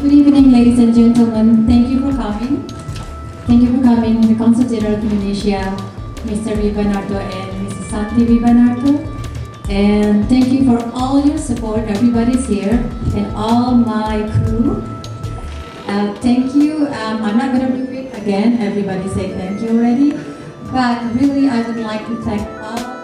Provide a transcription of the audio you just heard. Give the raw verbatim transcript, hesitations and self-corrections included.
Good evening, ladies and gentlemen. Thank you for coming. Thank you for coming, the Consul General of Indonesia, Mister Vivanarto and Missus Saki Vivanarto. And thank you for all your support. Everybody's here and all my crew. Uh, thank you. Um, I'm not going to do it again. Everybody say thank you already. But really, I would like to thank all.